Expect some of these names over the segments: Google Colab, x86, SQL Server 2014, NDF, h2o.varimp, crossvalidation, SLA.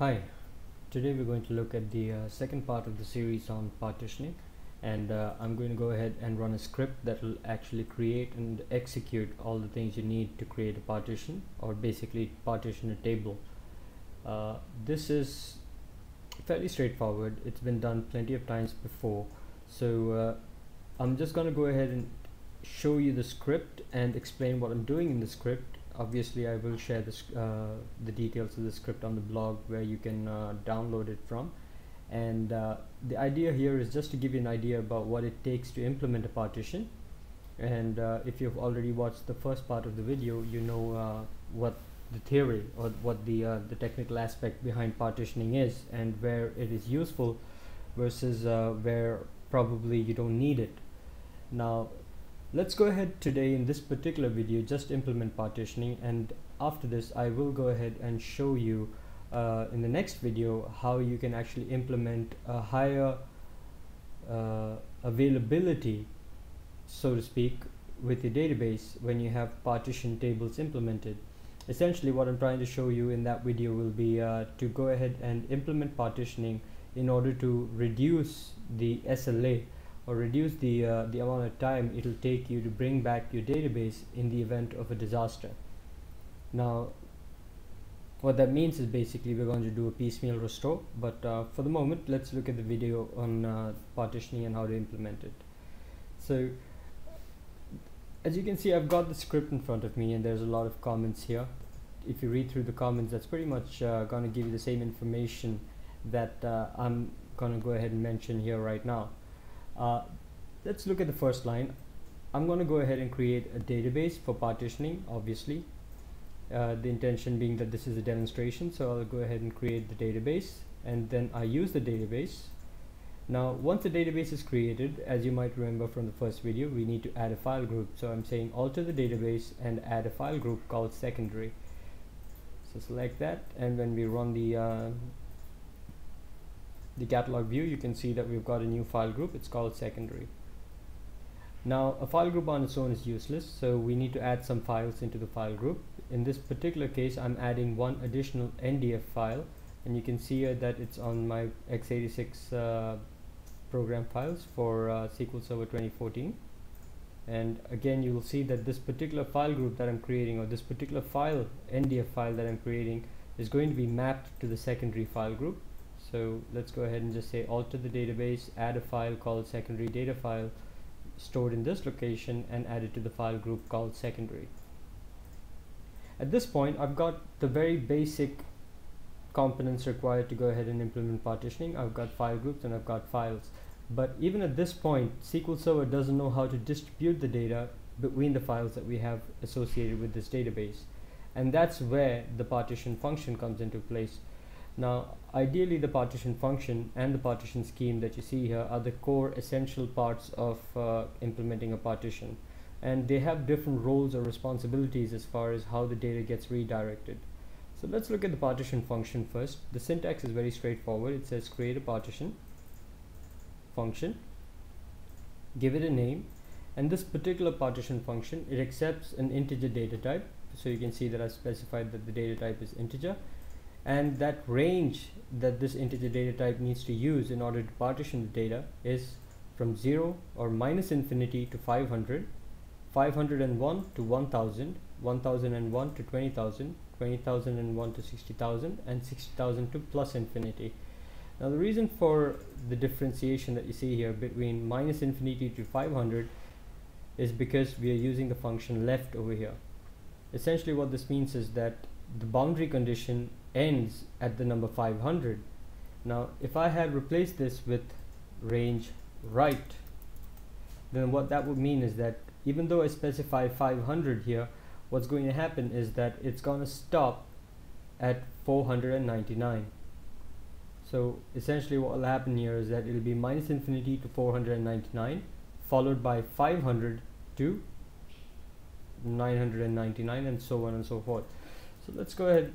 Hi, today we're going to look at the second part of the series on partitioning, and I'm going to go ahead and run a script that will actually create and execute all the things you need to create a partition, or basically partition a table. This is fairly straightforward. It's been done plenty of times before, so I'm just going to go ahead and show you the script and explain what I'm doing in the script. Obviously, I will share this, the details of the script on the blog where you can download it from. And the idea here is just to give you an idea about what it takes to implement a partition. And if you've already watched the first part of the video, you know what the theory or what the technical aspect behind partitioning is and where it is useful versus where probably you don't need it. Now, let's go ahead today in this particular video just implement partitioning, and after this I will go ahead and show you in the next video how you can actually implement a higher availability, so to speak, with your database when you have partition tables implemented. Essentially what I'm trying to show you in that video will be to go ahead and implement partitioning in order to reduce the SLA, or reduce the amount of time it will take you to bring back your database in the event of a disaster. Now, what that means is basically we're going to do a piecemeal restore, but for the moment let's look at the video on partitioning and how to implement it. So, as you can see, I've got the script in front of me and there's a lot of comments here. If you read through the comments, that's pretty much going to give you the same information that I'm going to go ahead and mention here right now. Let's look at the first line. I'm going to go ahead and create a database for partitioning, obviously. The intention being that this is a demonstration, so I'll go ahead and create the database, and then I use the database. Now, once the database is created, as you might remember from the first video, we need to add a file group. So I'm saying alter the database and add a file group called secondary. So select that, and when we run the catalog view, you can see that we've got a new file group. It's called secondary. Now, a file group on its own is useless, so we need to add some files into the file group. In this particular case, I'm adding one additional NDF file, and you can see here that it's on my x86 program files for SQL Server 2014. And again, you will see that this particular file group that I'm creating, or this particular file, NDF file that I'm creating, is going to be mapped to the secondary file group. So let's go ahead and just say alter the database, add a file called secondary data file stored in this location, and add it to the file group called secondary. At this point, I've got the very basic components required to go ahead and implement partitioning. I've got file groups and I've got files. But even at this point, SQL Server doesn't know how to distribute the data between the files that we have associated with this database. And that's where the partition function comes into place. Now, ideally, the partition function and the partition scheme that you see here are the core essential parts of implementing a partition, and they have different roles or responsibilities as far as how the data gets redirected. So let's look at the partition function first. The syntax is very straightforward. It says create a partition function, give it a name, and this particular partition function, it accepts an integer data type. So you can see that I've specified that the data type is integer, and that range that this integer data type needs to use in order to partition the data is from 0 or minus infinity to 500, 501 to 1000, 1001 to 20,000, 20,001 to 60,000, and 60,000 to plus infinity. Now, the reason for the differentiation that you see here between minus infinity to 500 is because we are using the function left over here. Essentially what this means is that the boundary condition ends at the number 500. Now, if I had replaced this with range right, then what that would mean is that even though I specify 500 here, what's going to happen is that it's going to stop at 499. So essentially what will happen here is that it will be minus infinity to 499 followed by 500 to 999, and so on and so forth. So let's go ahead,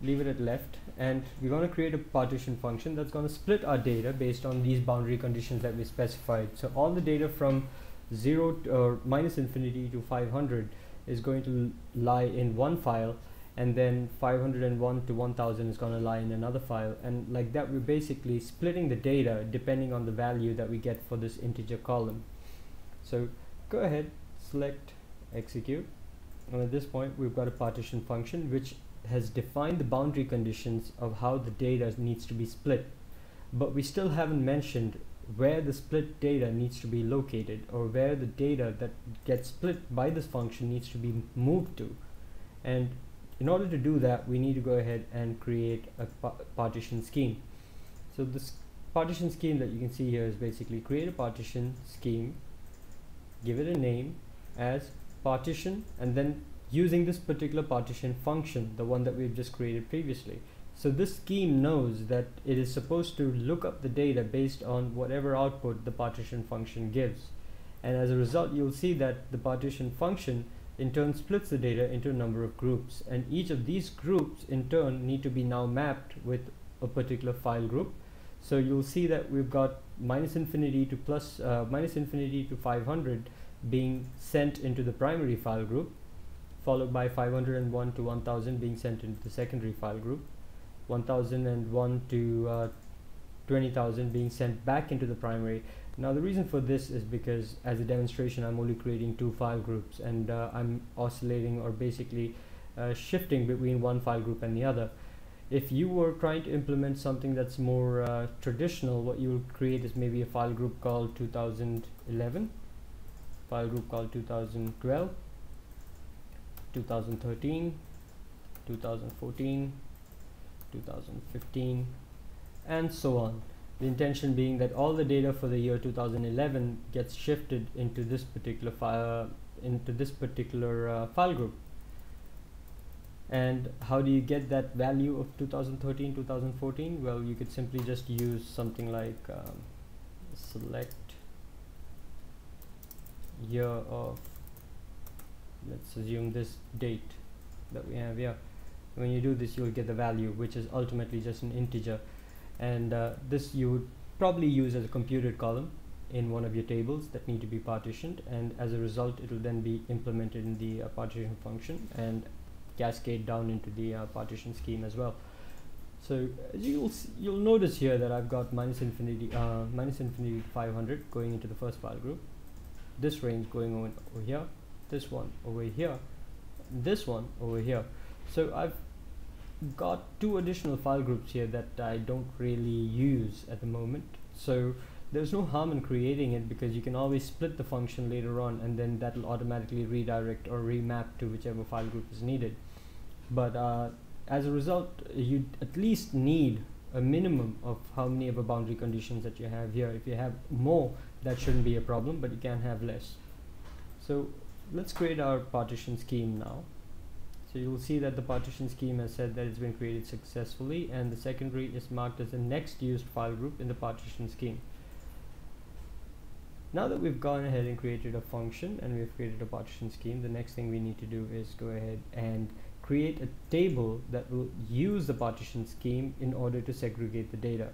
leave it at left, and we're going to create a partition function that's going to split our data based on these boundary conditions that we specified. So all the data from 0 to minus infinity to 500 is going to lie in one file, and then 501 to 1000 is going to lie in another file, and like that we're basically splitting the data depending on the value that we get for this integer column. So go ahead, select execute, and at this point we've got a partition function which has defined the boundary conditions of how the data needs to be split, but we still haven't mentioned where the split data needs to be located, or where the data that gets split by this function needs to be moved to. And in order to do that, we need to go ahead and create a partition scheme. So this partition scheme that you can see here is basically create a partition scheme, give it a name as partition, and then using this particular partition function, the one that we've just created previously. So this scheme knows that it is supposed to look up the data based on whatever output the partition function gives. And as a result, you'll see that the partition function in turn splits the data into a number of groups. And each of these groups in turn need to be now mapped with a particular file group. So you'll see that we've got minus infinity to 500 being sent into the primary file group, followed by 501 to 1000 being sent into the secondary file group, 1001 to 20,000 being sent back into the primary. Now the reason for this is because as a demonstration I'm only creating two file groups, and I'm oscillating, or basically shifting between one file group and the other. If you were trying to implement something that's more traditional, what you will create is maybe a file group called 2011, file group called 2012, 2013, 2014, 2015, and so on. The intention being that all the data for the year 2011 gets shifted into this particular file file group. And how do you get that value of 2013, 2014? Well, you could simply just use something like select year of, let's assume this date that we have here. When you do this, you'll get the value, which is ultimately just an integer, and this you would probably use as a computed column in one of your tables that need to be partitioned, and as a result it will then be implemented in the partition function and cascade down into the partition scheme as well. So you'll notice here that I've got minus infinity to 500 going into the first file group, this range going over here, this one over here, this one over here. So I've got two additional file groups here that I don't really use at the moment, so there's no harm in creating it, because you can always split the function later on and then that'll automatically redirect or remap to whichever file group is needed. But as a result, you at least need a minimum of how many of the boundary conditions that you have here. If you have more, that shouldn't be a problem, but you can have less. So let's create our partition scheme now. So you'll see that the partition scheme has said that it's been created successfully, and the secondary is marked as the next used file group in the partition scheme. Now that we've gone ahead and created a function and we've created a partition scheme, the next thing we need to do is go ahead and create a table that will use the partition scheme in order to segregate the data.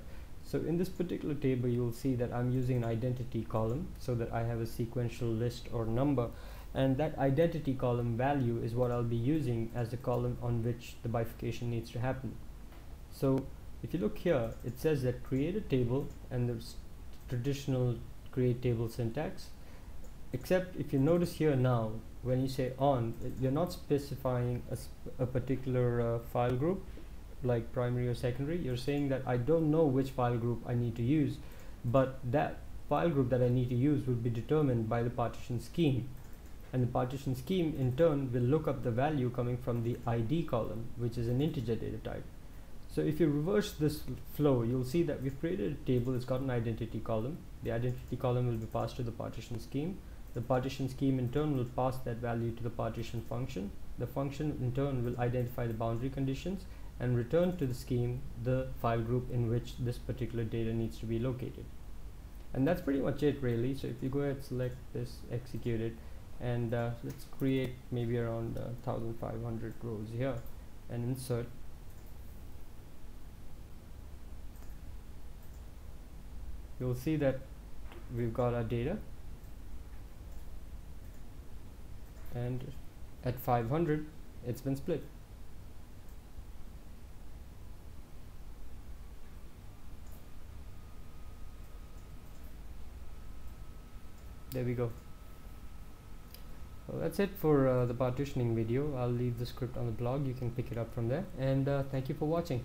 So in this particular table, you'll see that I'm using an identity column so that I have a sequential list or number. And that identity column value is what I'll be using as the column on which the bifurcation needs to happen. So if you look here, it says that create a table, and there's traditional create table syntax, except if you notice here now, when you say on, you're not specifying a particular file group like primary or secondary. You're saying that I don't know which file group I need to use, but that file group that I need to use will be determined by the partition scheme. And the partition scheme in turn will look up the value coming from the ID column, which is an integer data type. So if you reverse this flow, you'll see that we've created a table. It's got an identity column. The identity column will be passed to the partition scheme. The partition scheme in turn will pass that value to the partition function. The function in turn will identify the boundary conditions and return to the scheme the file group in which this particular data needs to be located. And that's pretty much it really. So if you go ahead, select this, execute it, and let's create maybe around 1500 rows here and insert. You'll see that we've got our data, and at 500 it's been split. There we go. Well, that's it for the partitioning video. I'll leave the script on the blog. You can pick it up from there. And thank you for watching.